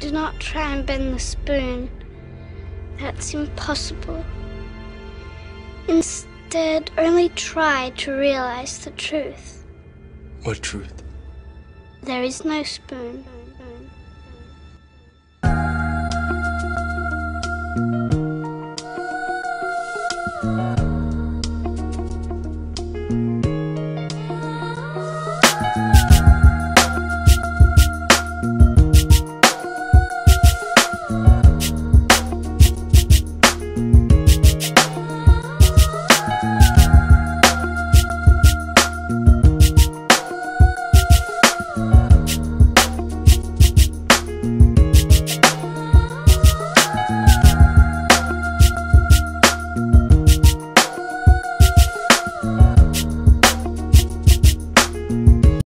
Do not try and bend the spoon. That's impossible. Instead, only try to realize the truth. What truth? There is no spoon.